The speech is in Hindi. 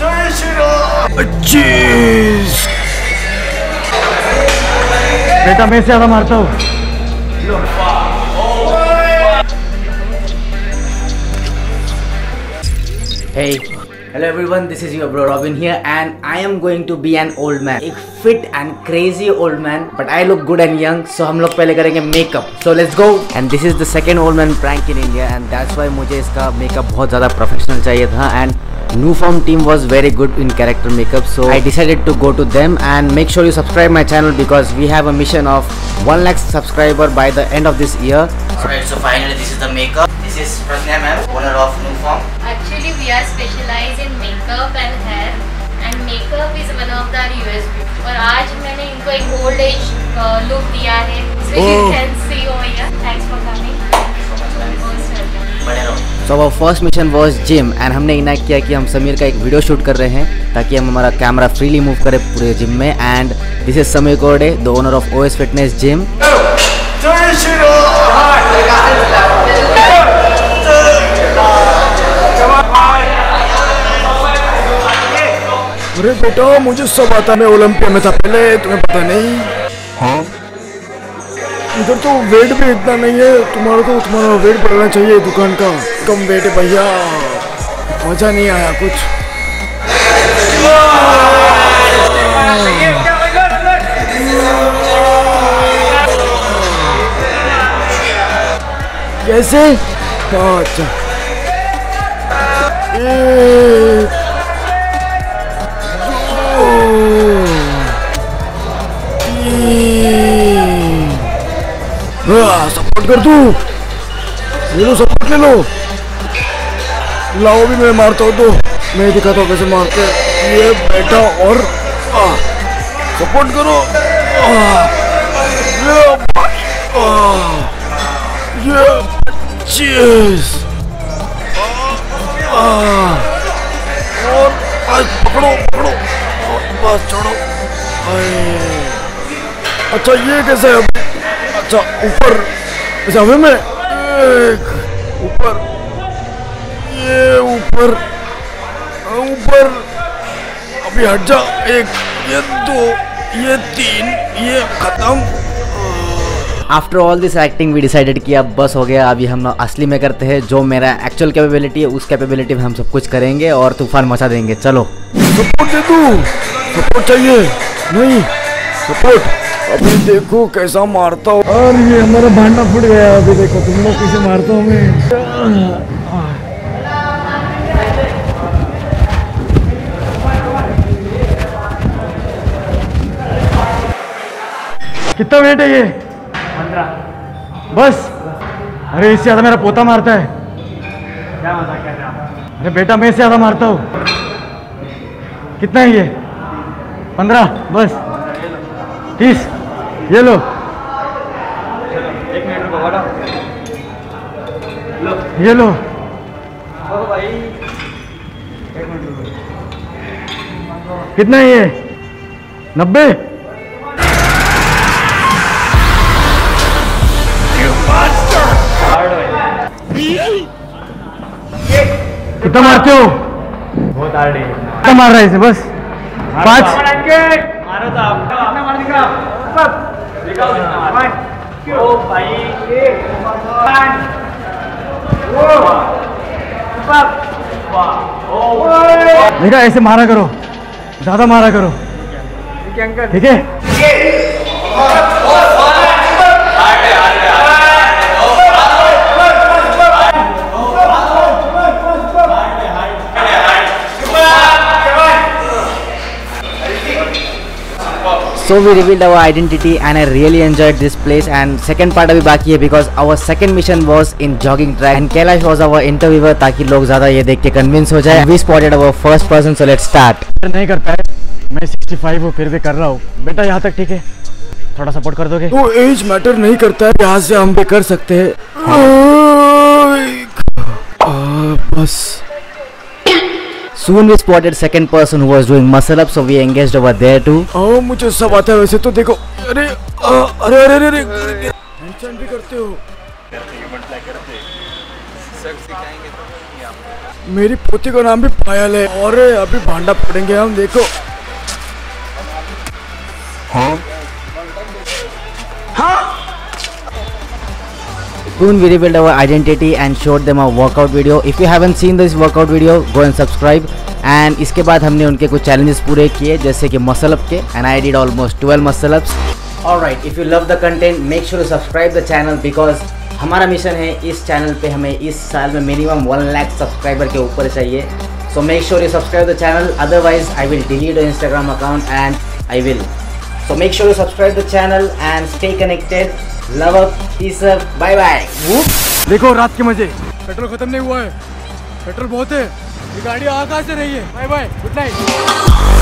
जय श्री राम। बेटा मैं से ज्यादा मारता हूँ। Hello everyone, this is your bro Robin here and I am going to be an old man, a fit and crazy old man, but I look good and young, so हम लोग पहले करेंगे makeup, so let's go. And this is the second old man prank in India and that's why मुझे इसका makeup बहुत ज़्यादा professional चाहिए था and Newform team was very good in character makeup, so I decided to go to them and make sure you subscribe my channel because we have a mission of 1 lakh subscriber by the end of this year. Alright, so finally this is the makeup. This is Pragya ma'am, owner of Newform. Actually we are specialized in makeup and hair and makeup is one of their USP. और आज मैंने इनको एक old age look दिया है, so you can see over here. Thanks for coming. So our first mission was gym and हमने इनाक किया कि हम समीर का एक वीडियो शूट कर रहे हैं ताकि हम हमारा कैमरा फ्रीली मूव करें पूरे जिम में and this is Sameer Kode, the owner of OS Fitness Gym. अरे बेटा मुझे सब आता है, मैं ओलंपिया में था पहले, तुम्हें पता नहीं। हाँ इधर तो वेट भी इतना नहीं है, तुम्हारा तो तुम्हारा वेट बढ़ना चाहिए, दुकान का कम वेट है भैया, मजा नहीं आया कुछ। कैसे? अच्छा सपोर्ट कर तू, ले लो सपोर्ट ले लो, लाओ भी मैं मारता हूँ, तो मैं दिखाता हूँ कैसे मारते हैं। ये बैठा और सपोर्ट करो, ये चीज और पकड़ो पकड़ो और बस छोड़ो। अच्छा ये कैसे है? अच्छा ऊपर, अच्छा हमें मैं एक ऊपर, ये ऊपर ऊपर, अभी हट जा, एक ये दो ये तीन ये खत्म। After all this acting we decided कि अब बस हो गया, अभी हम असली में करते हैं, जो मेरा एक्चुअल कैपेबिलिटी है उस कैपेबिलिटी में हम सब कुछ करेंगे और तूफान मचा देंगे। चलो सपोर्ट दे, तू सपोर्ट चाहिए नहीं सपोर्ट, अभी देखो कैसा मारता हूँ। और ये हमारा भांडा फूट गया, अभी देखो तुम लोग कैसे मारता हूँ मैं। कितना वेट है ये? 15। बस अरे इससे ज्यादा मेरा पोता मारता है। क्या मजाक कर रहा है? अरे बेटा मैं इससे ज्यादा मारता हूँ। कितना है ये? 15। बस 30। ये लो, एक मिनट रुको, लो ये लो भाई, एक मिनट रुको। कितना है ये? 90। कितना मारते हो? बहुत हार्ड है। कितना मार रहा है इसे? बस 5 देखा। ऐसे मारा करो, ज्यादा मारा करो, ठीक है? So we revealed our identity and I really enjoyed this place and second part अभी बाकी है because our second mission was in jogging track and Kailash was our interviewer ताकि लोग ज़्यादा ये देख के convince हो जाए। We spotted our first person, so let's start. नहीं कर पाए, मैं 65 हूँ फिर भी कर रहा हूँ बेटा यहाँ तक, ठीक है? थोड़ा सपोर्ट कर दोगे? वो age matter नहीं करता है, यहाँ से हम भी कर सकते हैं बस। Soon we spotted second person who was doing muscle up, so we engaged over there too. Oh, मुझे सब आता है वैसे तो, देखो अरे अरे अरे अरे मेंशन भी करते हो, करते हैं बट लाइक करते हैं सब सिखाएंगे तो। मेरी पोती का नाम भी पायल है और अभी भांडा फोड़ेंगे हम। देखो Soon we rebuild our identity and showed them our workout video. If you haven't seen this workout video, go and subscribe. And इसके बाद हमने उनके कुछ challenges पूरे किए जैसे कि muscle up के and I did almost 12 muscle ups. Alright, if you love the content, make sure to subscribe the channel because हमारा मिशन है इस चैनल पे हमें इस साल में मिनिमम 1 लाख सब्सक्राइबर के ऊपर चाहिए। So make sure you subscribe the channel. Otherwise, I will delete your Instagram account and I will. So make sure you subscribe the channel and stay connected. Love up, peace up, bye bye. देखो रात के मजे। पेट्रोल खत्म नहीं हुआ है, पेट्रोल बहुत है। ये गाड़ी आग से रही है। Bye bye, good night.